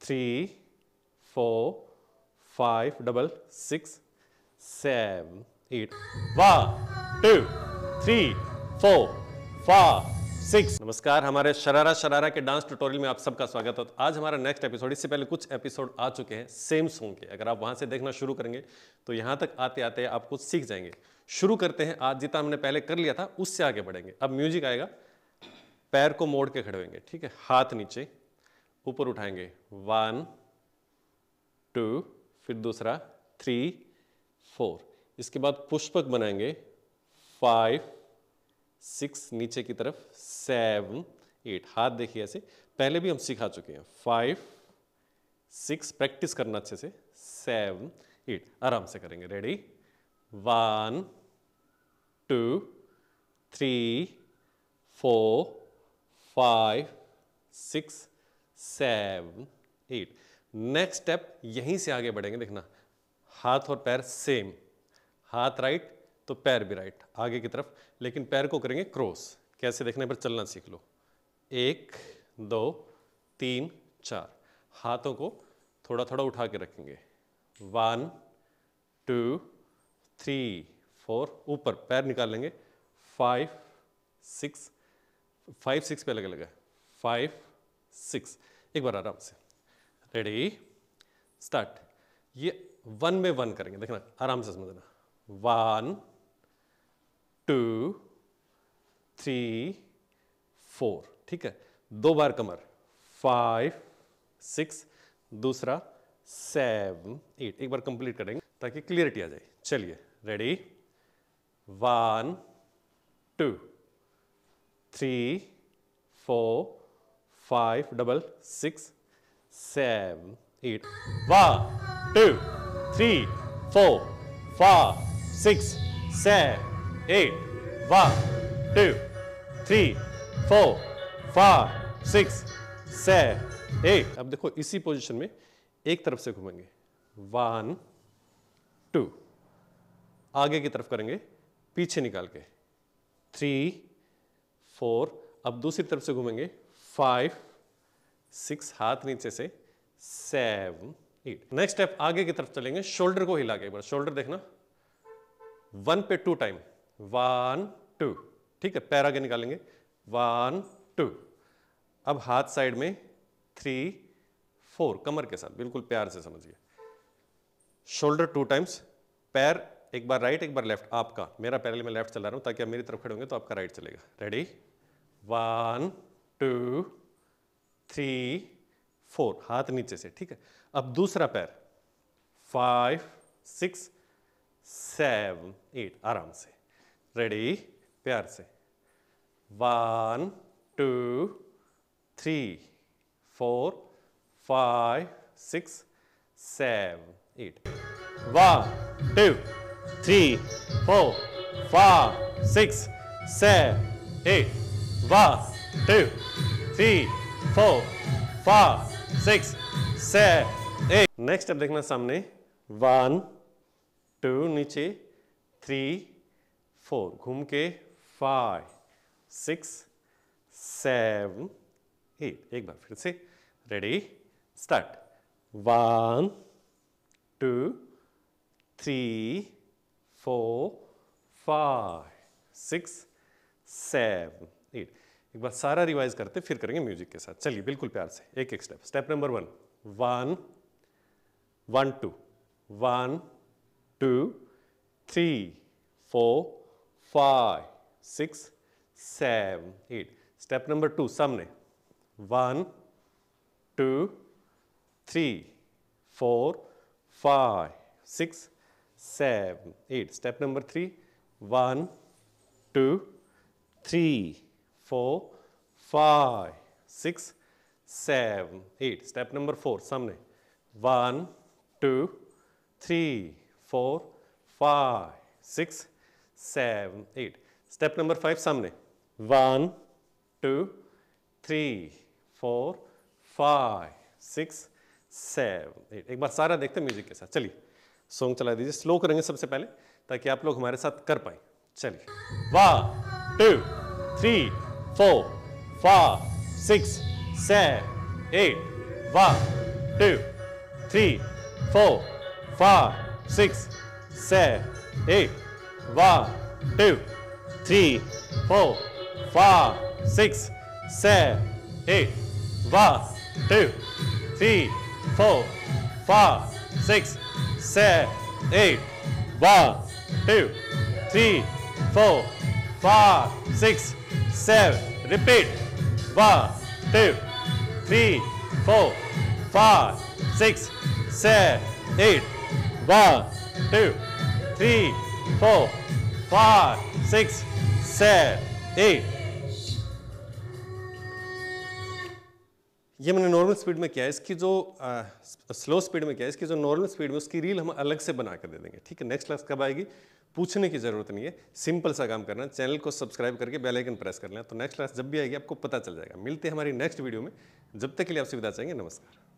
3, 4, 5, 6, 7, 8. 1, 2, 3, 4, 5, 6. नमस्कार, हमारे शरारा के डांस ट्यूटोरियल में आप सबका स्वागत है। तो आज हमारा नेक्स्ट एपिसोड, इससे पहले कुछ एपिसोड आ चुके हैं सेम सॉन्ग के, अगर आप वहां से देखना शुरू करेंगे तो यहां तक आते आते आप कुछ सीख जाएंगे। शुरू करते हैं, आज जितना हमने पहले कर लिया था उससे आगे बढ़ेंगे। अब म्यूजिक आएगा, पैर को मोड़ के खड़े होंगे, ठीक है, हाथ नीचे ऊपर उठाएंगे, 1, 2, फिर दूसरा 3, 4, इसके बाद पुष्पक बनाएंगे, 5, 6, नीचे की तरफ 7, 8, हाथ देखिए ऐसे, पहले भी हम सिखा चुके हैं, 5, 6, प्रैक्टिस करना अच्छे से, 7, 8, आराम से करेंगे। रेडी, 1, 2, 3, 4, 5, 6, 7, 8। नेक्स्ट स्टेप यहीं से आगे बढ़ेंगे, देखना हाथ और पैर सेम, हाथ राइट तो पैर भी राइट आगे की तरफ, लेकिन पैर को करेंगे क्रॉस, कैसे देखने पर चलना सीख लो, 1, 2, 3, 4, हाथों को थोड़ा थोड़ा उठा के रखेंगे, 1, 2, 3, 4, ऊपर पैर निकाल लेंगे, 5, 6 पे लगे 5, 6, एक बार आराम से। रेडी, स्टार्ट, ये 1 में 1 करेंगे, देखना आराम से समझना, 1, 2, 3, 4, ठीक है, 2 बार कमर, 5, 6, दूसरा 7, 8, एक बार कंप्लीट करेंगे ताकि क्लियरिटी आ जाए। चलिए, रेडी, 1, 2, 3, 4, 5, 6, 7, 8, 1, 2, 3, 4, 5, 6, 7, 8, 1, 2, 3, 4, 5, 6, 7, 8। अब देखो इसी पोजीशन में एक तरफ से घूमेंगे, 1, 2, आगे की तरफ करेंगे, पीछे निकाल के 3, 4, अब दूसरी तरफ से घूमेंगे, 5, 6, हाथ नीचे से 7, 8। नेक्स्ट स्टेप आगे की तरफ चलेंगे, शोल्डर को हिला के, एक बार शोल्डर देखना, 1 पे 2 टाइम, 1, 2, ठीक है, पैर आगे निकालेंगे, 1, 2, अब हाथ साइड में 3, 4, कमर के साथ बिल्कुल प्यार से समझिए, शोल्डर 2 टाइम्स, पैर एक बार राइट एक बार लेफ्ट, आपका मेरा पैरेलल में लेफ्ट चला रहा हूं ताकि आप मेरी तरफ खड़े होंगे तो आपका राइट चलेगा। रेडी, 1, 2, 3, 4, हाथ नीचे से, ठीक है, अब दूसरा पैर, 5, 6, 7, 8, आराम से। रेडी, प्यार से, 1, 2, 3, 4, 5, 6, 7, 8, 1, 2, 3, 4, 5, 6, 7, 8, 1, 2, 3, 4, 5, 6, 7, 8। नेक्स्ट स्टेप देखना सामने, 1, 2, नीचे 3, 4, घूम के 5, 6, 7, 8, एक बार फिर से। रेडी, स्टार्ट, 1, 2, 3, 4, 5, 6, 7, 8, एक बार सारा रिवाइज करते फिर करेंगे म्यूजिक के साथ। चलिए बिल्कुल प्यार से, एक एक step. Step number 1, 1, 1, 2, 1, 2, 3, 4, 5, 6, 7, 8। Step number 2 सामने, 1, 2, 3, 4, 5, 6, 7, 8। Step number 3, 1, 2, 3, 4, 5, 6, 7, 8। स्टेप नंबर 4 सामने, 1, 2, 3, 4, 5, 6, 7, 8। स्टेप नंबर 5 सामने, 1, 2, 3, 4, 5, 6, 7, 8, एक बार सारा देखते हैं म्यूजिक के साथ। चलिए सॉन्ग चला दीजिए, स्लो करेंगे सबसे पहले ताकि आप लोग हमारे साथ कर पाए। चलिए, 1, 2, 3, 4, 5, 6, 7, 8, 1, two, three, four, five, six, seven, eight. One, two, three, four, five, six, seven, eight. One, two, three, four, five, six, seven, eight. One, two, three, four, five, six, seven. Repeat. One, two, three, four, five, six, seven, eight. One, two, three, four, five, six, seven, eight. ये मैंने normal speed में किया है, इसकी जो slow speed में किया है, इसकी जो नॉर्मल स्पीड में उसकी रील हम अलग से बना कर दे देंगे, ठीक है। नेक्स्ट क्लास कब आएगी पूछने की ज़रूरत नहीं है, सिंपल सा काम करना है, चैनल को सब्सक्राइब करके बेल आइकन प्रेस कर लेना, तो नेक्स्ट क्लास जब भी आएगी आपको पता चल जाएगा। मिलते हैं हमारी नेक्स्ट वीडियो में, जब तक के लिए आपसे विदा चाहेंगे, नमस्कार।